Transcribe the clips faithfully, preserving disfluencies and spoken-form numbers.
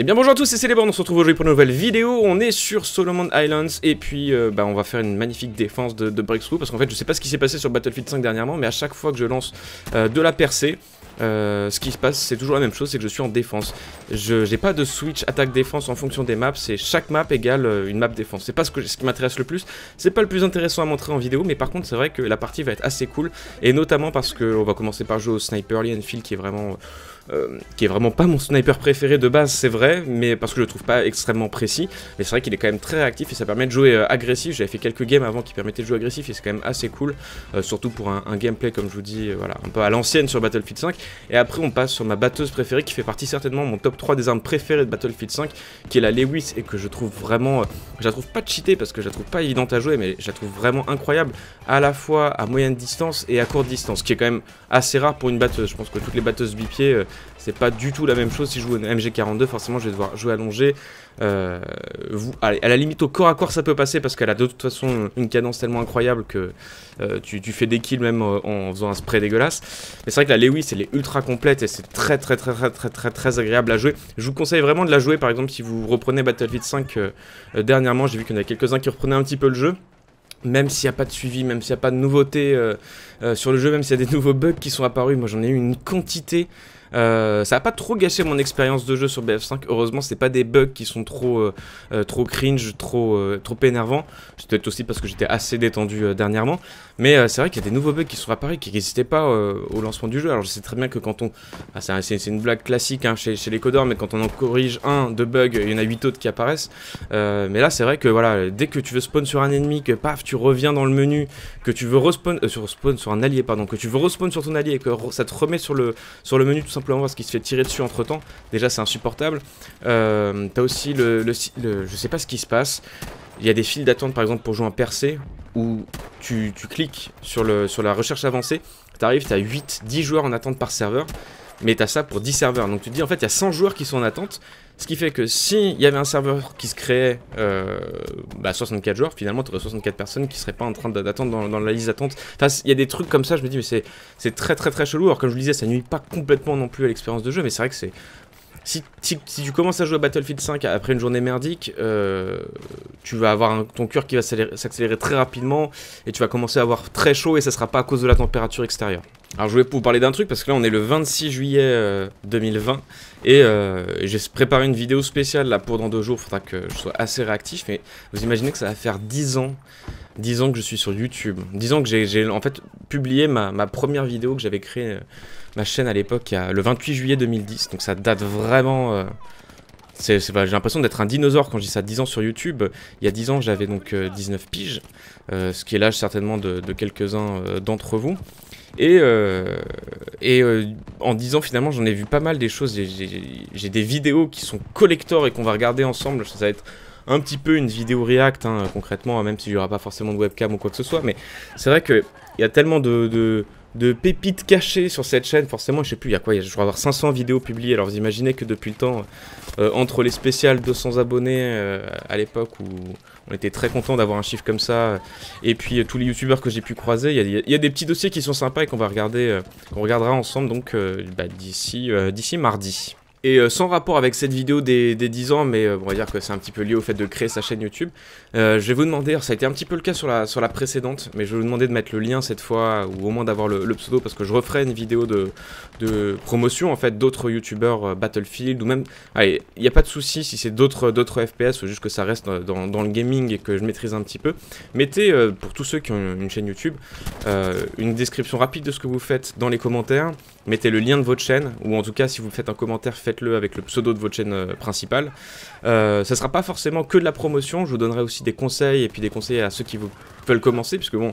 Et bien bonjour à tous, c'est Celeborn, on se retrouve aujourd'hui pour une nouvelle vidéo. On est sur Solomon Islands et puis euh, bah, on va faire une magnifique défense de, de Breakthrough. Parce qu'en fait je sais pas ce qui s'est passé sur Battlefield cinq dernièrement, mais à chaque fois que je lance euh, de la percée, Euh, ce qui se passe c'est toujours la même chose, c'est que je suis en défense. Je n'ai pas de switch attaque défense en fonction des maps, c'est chaque map égale euh, une map défense. C'est pas ce, que, ce qui m'intéresse le plus, c'est pas le plus intéressant à montrer en vidéo, mais par contre c'est vrai que la partie va être assez cool. Et notamment parce que on va commencer par jouer au sniper Lee Enfield qui est vraiment euh, qui est vraiment pas mon sniper préféré de base, c'est vrai, mais parce que je le trouve pas extrêmement précis. Mais c'est vrai qu'il est quand même très réactif et ça permet de jouer euh, agressif. J'avais fait quelques games avant qui permettaient de jouer agressif et c'est quand même assez cool, euh, surtout pour un, un gameplay comme je vous dis, euh, voilà, un peu à l'ancienne sur Battlefield cinq. Et après on passe sur ma batteuse préférée qui fait partie certainement mon top trois des armes préférées de Battlefield cinq, qui est la Lewis, et que je trouve vraiment, je la trouve pas cheatée parce que je la trouve pas évidente à jouer, mais je la trouve vraiment incroyable à la fois à moyenne distance et à courte distance, ce qui est quand même assez rare pour une batteuse. Je pense que toutes les batteuses bipieds euh, c'est pas du tout la même chose. Si je joue une M G quarante-deux, forcément je vais devoir jouer allongé. Euh, vous, allez, à la limite au corps à corps ça peut passer parce qu'elle a de toute façon une cadence tellement incroyable que euh, tu, tu fais des kills même euh, en faisant un spray dégueulasse. Mais c'est vrai que la Lewis elle est ultra complète et c'est très très très très très très très agréable à jouer. Je vous conseille vraiment de la jouer. Par exemple si vous reprenez Battlefield cinq euh, euh, dernièrement, j'ai vu qu'il y en a quelques-uns qui reprenaient un petit peu le jeu. Même s'il n'y a pas de suivi, même s'il n'y a pas de nouveautés euh, euh, sur le jeu, même s'il y a des nouveaux bugs qui sont apparus, moi j'en ai eu une quantité. Euh, ça n'a pas trop gâché mon expérience de jeu sur B F cinq. Heureusement, c'est pas des bugs qui sont trop, euh, trop cringe, trop, euh, trop énervants. C'est peut-être aussi parce que j'étais assez détendu euh, dernièrement. Mais euh, c'est vrai qu'il y a des nouveaux bugs qui sont apparus, qui n'existaient pas euh, au lancement du jeu. Alors je sais très bien que quand on... Ah, c'est une blague classique hein, chez, chez les codeurs, mais quand on en corrige un de bugs, il y en a huit autres qui apparaissent. Euh, mais là, c'est vrai que voilà, dès que tu veux spawn sur un ennemi, que paf, tu reviens dans le menu, que tu veux respawn euh, sur, spawn, sur un allié, pardon, que tu veux respawn sur ton allié et que ça te remet sur le, sur le menu tout simplement. Simplement parce qu'il se fait tirer dessus entre temps, déjà c'est insupportable. Euh, t'as aussi le, le, le. Je sais pas ce qui se passe. Il y a des files d'attente par exemple pour jouer un percé où tu, tu cliques sur, le, sur la recherche avancée, t'arrives, t'as huit dix joueurs en attente par serveur, mais t'as ça pour dix serveurs. Donc tu te dis en fait il y a cent joueurs qui sont en attente. Ce qui fait que s'il y avait un serveur qui se créait euh, bah soixante-quatre joueurs, finalement tu aurais soixante-quatre personnes qui seraient pas en train d'attendre dans, dans la liste d'attente. Enfin, il y a des trucs comme ça, je me dis, mais c'est très très très chelou. Alors comme je vous le disais, ça nuit pas complètement non plus à l'expérience de jeu, mais c'est vrai que c'est... Si, si, si tu commences à jouer à Battlefield cinq après une journée merdique, euh, tu vas avoir un, ton cœur qui va s'accélérer très rapidement et tu vas commencer à avoir très chaud et ça sera pas à cause de la température extérieure. Alors je voulais vous parler d'un truc parce que là on est le vingt-six juillet deux mille vingt et euh, j'ai préparé une vidéo spéciale là pour dans deux jours, il faudra que je sois assez réactif, mais vous imaginez que ça va faire dix ans. dix ans que je suis sur YouTube, dix ans que j'ai en fait publié ma, ma première vidéo que j'avais créée, euh, ma chaîne à l'époque, le vingt-huit juillet deux mille dix, donc ça date vraiment... Euh, j'ai l'impression d'être un dinosaure quand je dis ça, dix ans sur YouTube. Il y a dix ans j'avais donc euh, dix-neuf piges, euh, ce qui est l'âge certainement de, de quelques-uns euh, d'entre vous. Et, euh, et euh, en dix ans finalement j'en ai vu pas mal des choses, j'ai des vidéos qui sont collector et qu'on va regarder ensemble, ça va être... un petit peu une vidéo react hein, concrètement, même s'il n'y aura pas forcément de webcam ou quoi que ce soit, mais c'est vrai qu'il y a tellement de, de, de pépites cachées sur cette chaîne, forcément, je sais plus, il y a quoi, y a, je crois avoir cinq cents vidéos publiées, alors vous imaginez que depuis le temps, euh, entre les spéciales deux cents abonnés euh, à l'époque où on était très content d'avoir un chiffre comme ça, et puis euh, tous les youtubeurs que j'ai pu croiser, il y, y a des petits dossiers qui sont sympas et qu'on va regarder, euh, qu'on regardera ensemble donc euh, bah, d'ici euh, d'ici mardi. Et euh, sans rapport avec cette vidéo des, des dix ans, mais euh, on va dire que c'est un petit peu lié au fait de créer sa chaîne YouTube, euh, je vais vous demander, alors ça a été un petit peu le cas sur la, sur la précédente, mais je vais vous demander de mettre le lien cette fois, ou au moins d'avoir le, le pseudo, parce que je referai une vidéo de, de promotion en fait d'autres youtubeurs euh, Battlefield, ou même, allez, il n'y a pas de souci si c'est d'autres d'autres F P S, ou juste que ça reste dans, dans le gaming et que je maîtrise un petit peu. Mettez, euh, pour tous ceux qui ont une chaîne YouTube, euh, une description rapide de ce que vous faites dans les commentaires, mettez le lien de votre chaîne, ou en tout cas si vous faites un commentaire, faites faites-le avec le pseudo de votre chaîne euh, principale. Euh, ça sera pas forcément que de la promotion, je vous donnerai aussi des conseils et puis des conseils à ceux qui vous veulent commencer, puisque bon,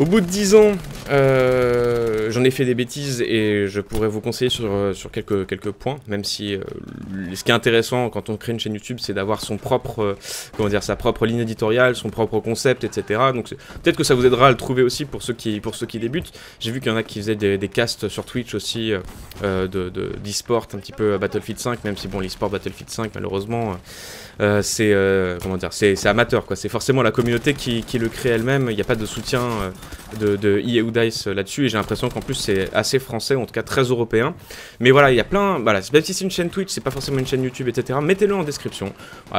au bout de dix ans, euh, j'en ai fait des bêtises et je pourrais vous conseiller sur, sur quelques, quelques points, même si euh, ce qui est intéressant quand on crée une chaîne YouTube, c'est d'avoir son propre, euh, comment dire, sa propre ligne éditoriale, son propre concept, et cetera. Donc peut-être que ça vous aidera à le trouver aussi pour ceux qui, pour ceux qui débutent. J'ai vu qu'il y en a qui faisaient des, des casts sur Twitch aussi, euh, de, de, d'e-sport un petit peu à Battlefield cinq, même si bon, l'e-sport Battlefield cinq, malheureusement, euh, c'est, euh, comment dire, c'est, c'est amateur, quoi. C'est forcément la communauté qui, qui le crée elle-même, il n'y a pas de soutien hein, de, de E A ou DICE là-dessus, et j'ai l'impression qu'en plus c'est assez français, ou en tout cas très européen. Mais voilà, il y a plein, voilà, même si c'est une chaîne Twitch, c'est pas forcément une chaîne YouTube, et cetera. Mettez-le en description.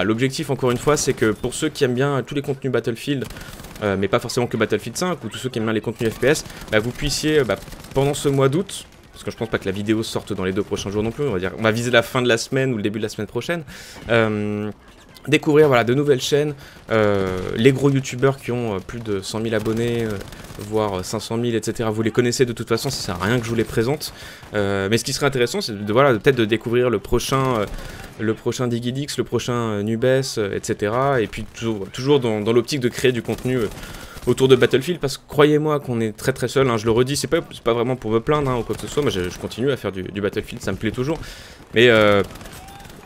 L'objectif, voilà, encore une fois, c'est que pour ceux qui aiment bien tous les contenus Battlefield, euh, mais pas forcément que Battlefield cinq, ou tous ceux qui aiment bien les contenus F P S, bah, vous puissiez, bah, pendant ce mois d'août, parce que je pense pas que la vidéo sorte dans les deux prochains jours non plus, on va dire, on va viser la fin de la semaine ou le début de la semaine prochaine, euh, découvrir, voilà, de nouvelles chaînes, euh, les gros youtubeurs qui ont euh, plus de cent mille abonnés, euh, voire cinq cent mille, et cetera. Vous les connaissez de toute façon, ça sert à rien que je vous les présente. Euh, mais ce qui serait intéressant, c'est de, voilà, peut-être de découvrir le prochain, euh, le prochain DigiDix, le prochain euh, Nubes, euh, et cetera. Et puis toujours, toujours dans, dans l'optique de créer du contenu Euh, autour de Battlefield, parce que croyez-moi qu'on est très très seul, hein, je le redis, c'est pas, pas vraiment pour me plaindre, hein, ou quoi que ce soit, moi je, je continue à faire du, du Battlefield, ça me plaît toujours, mais euh,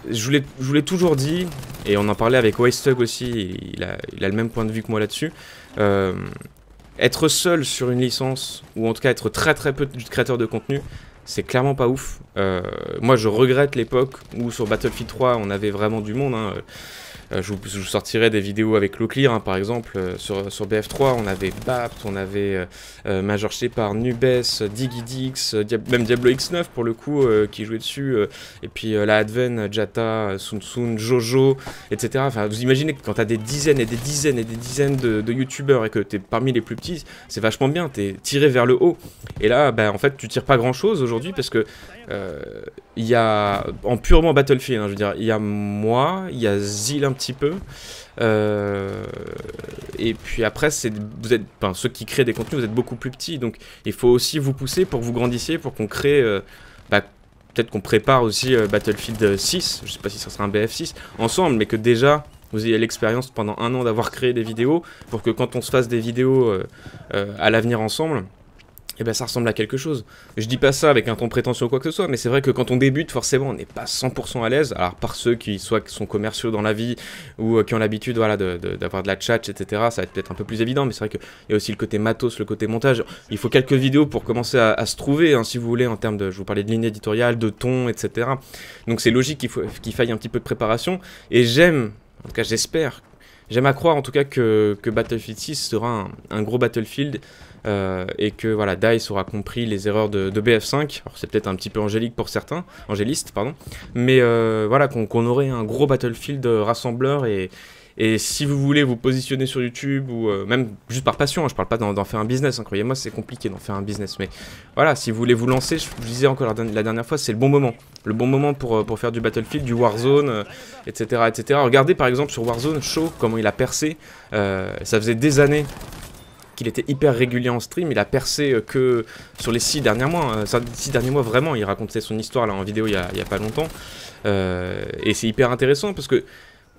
je vous l'ai je vous l'ai toujours dit, et on en parlait avec Waystug aussi, il a, il a le même point de vue que moi là-dessus, euh, être seul sur une licence, ou en tout cas être très très peu de créateurs de contenu, c'est clairement pas ouf. Euh, moi je regrette l'époque où sur Battlefield trois on avait vraiment du monde, hein. Euh, je, vous, je vous sortirai des vidéos avec Leclerc, hein, par exemple, euh, sur, sur B F trois, on avait Bapt, on avait euh, Major Shepard, Nubes, DigiDix, euh, Diab même Diablo X neuf pour le coup, euh, qui jouait dessus, euh, et puis euh, la Adven, Jata, Sun Sun, JoJo, et cetera. Enfin, vous imaginez que quand t'as des dizaines et des dizaines et des dizaines de, de youtubeurs et que t'es parmi les plus petits, c'est vachement bien, t'es tiré vers le haut. Et là, bah, en fait, tu tires pas grand-chose aujourd'hui parce que il euh, y a, en purement Battlefield, hein, je veux dire, il y a moi, il y a Zil un petit peu, euh, et puis après c'est vous êtes, enfin, ceux qui créent des contenus, vous êtes beaucoup plus petits, donc il faut aussi vous pousser pour que vous grandissiez, pour qu'on crée, euh, bah, peut-être qu'on prépare aussi euh, Battlefield six, je sais pas si ça sera un B F six ensemble, mais que déjà vous ayez l'expérience pendant un an d'avoir créé des vidéos, pour que quand on se fasse des vidéos euh, euh, à l'avenir ensemble, et eh ben ça ressemble à quelque chose. Je dis pas ça avec un ton prétentieux ou quoi que ce soit, mais c'est vrai que quand on débute, forcément, on n'est pas cent pour cent à l'aise. Alors, par ceux qui soit qui sont commerciaux dans la vie ou euh, qui ont l'habitude, voilà, d'avoir de, de, de la tchatch, et cetera, ça va être peut-être un peu plus évident, mais c'est vrai qu'il y a aussi le côté matos, le côté montage. Il faut quelques vidéos pour commencer à, à se trouver, hein, si vous voulez, en termes de, je vous parlais de ligne éditoriale, de ton, et cetera. Donc, c'est logique qu'il faut qu'il faille un petit peu de préparation. Et j'aime, en tout cas, j'espère, j'aime à croire, en tout cas, que, que Battlefield six sera un, un gros Battlefield. Euh, et que voilà, DICE aura compris les erreurs de, de B F cinq, alors c'est peut-être un petit peu angélique pour certains, angéliste pardon, mais euh, voilà, qu'on qu'on aurait un gros Battlefield rassembleur, et, et si vous voulez vous positionner sur YouTube, ou euh, même juste par passion, hein, je parle pas d'en faire un business, hein, croyez-moi c'est compliqué d'en faire un business, mais voilà, si vous voulez vous lancer, je vous disais encore la, la dernière fois, c'est le bon moment, le bon moment pour, pour faire du Battlefield, du Warzone, euh, etc, et cetera. Regardez par exemple sur Warzone Show, comment il a percé, euh, ça faisait des années qu'il était hyper régulier en stream, il a percé que sur les six derniers mois, euh, six derniers mois vraiment, il racontait son histoire là en vidéo il y a, il y a pas longtemps, euh, et c'est hyper intéressant parce que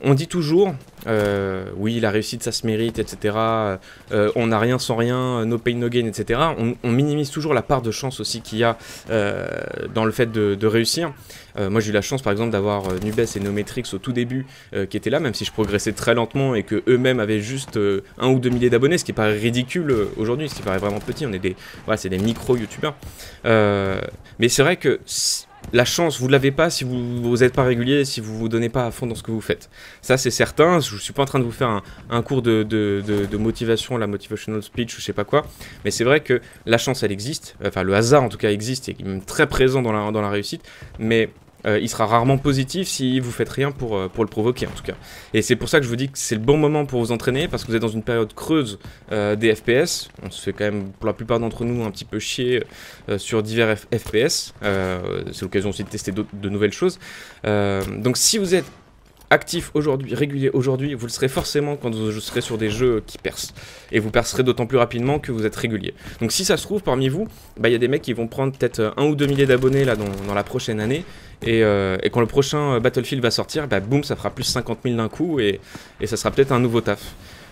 on dit toujours, euh, oui la réussite ça se mérite, et cetera. Euh, on n'a rien sans rien, no pain no gain, et cetera. On, on minimise toujours la part de chance aussi qu'il y a euh, dans le fait de, de réussir. Euh, moi j'ai eu la chance par exemple d'avoir euh, Nubes et Nometrix au tout début, euh, qui étaient là, même si je progressais très lentement et que eux-mêmes avaient juste euh, un ou deux milliers d'abonnés, ce qui paraît ridicule euh, aujourd'hui, ce qui paraît vraiment petit, on est des, voilà, c'est des micro-youtubeurs. Euh, mais c'est vrai que la chance, vous ne l'avez pas si vous n'êtes pas régulier, si vous ne vous donnez pas à fond dans ce que vous faites. Ça, c'est certain. Je ne suis pas en train de vous faire un, un cours de, de, de, de motivation, la motivational speech ou je sais pas quoi. Mais c'est vrai que la chance, elle existe. Enfin, le hasard, en tout cas, existe et est même très présent dans la, dans la réussite. Mais euh, il sera rarement positif si vous faites rien pour, euh, pour le provoquer, en tout cas. Et c'est pour ça que je vous dis que c'est le bon moment pour vous entraîner, parce que vous êtes dans une période creuse euh, des F P S. On se fait quand même, pour la plupart d'entre nous, un petit peu chier euh, sur divers F P S. Euh, c'est l'occasion aussi de tester de nouvelles choses. Euh, donc si vous êtes actif aujourd'hui, régulier aujourd'hui, vous le serez forcément quand vous serez sur des jeux qui percent. Et vous percerez d'autant plus rapidement que vous êtes régulier. Donc si ça se trouve, parmi vous, bah, y a des mecs qui vont prendre peut-être un ou deux milliers d'abonnés là dans, dans la prochaine année. Et, euh, et quand le prochain Battlefield va sortir, bah boum, ça fera plus cinquante mille d'un coup et, et ça sera peut-être un nouveau taf.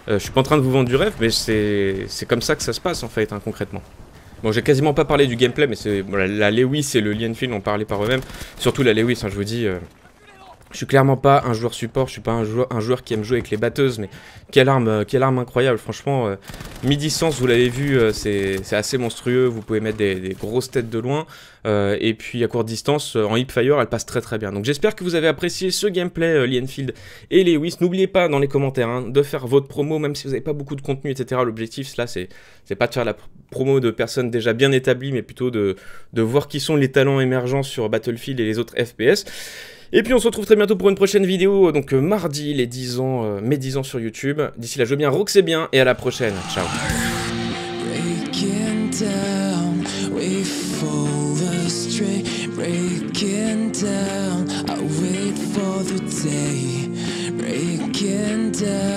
Euh, je suis pas en train de vous vendre du rêve, mais c'est comme ça que ça se passe en fait, hein, concrètement. Bon, j'ai quasiment pas parlé du gameplay, mais c'est bon, la, la Lewis et le Lee Enfield ont parlé par eux-mêmes. Surtout la Lewis, hein, je vous dis. Euh, Je suis clairement pas un joueur support, je suis pas un joueur, un joueur qui aime jouer avec les batteuses, mais quelle arme, quelle arme incroyable, franchement. Euh, mid-distance, vous l'avez vu, euh, c'est assez monstrueux, vous pouvez mettre des, des grosses têtes de loin, euh, et puis à courte distance, euh, en hipfire, elle passe très très bien. Donc j'espère que vous avez apprécié ce gameplay, euh, Lee Enfield et Lewis. N'oubliez pas dans les commentaires hein, de faire votre promo, même si vous n'avez pas beaucoup de contenu, et cetera. L'objectif, là, c'est pas de faire la promo de personnes déjà bien établies, mais plutôt de, de voir qui sont les talents émergents sur Battlefield et les autres F P S. Et puis on se retrouve très bientôt pour une prochaine vidéo, donc euh, mardi, les dix ans, euh, mes dix ans sur YouTube. D'ici là, jouez bien, roxez bien, et à la prochaine. Ciao.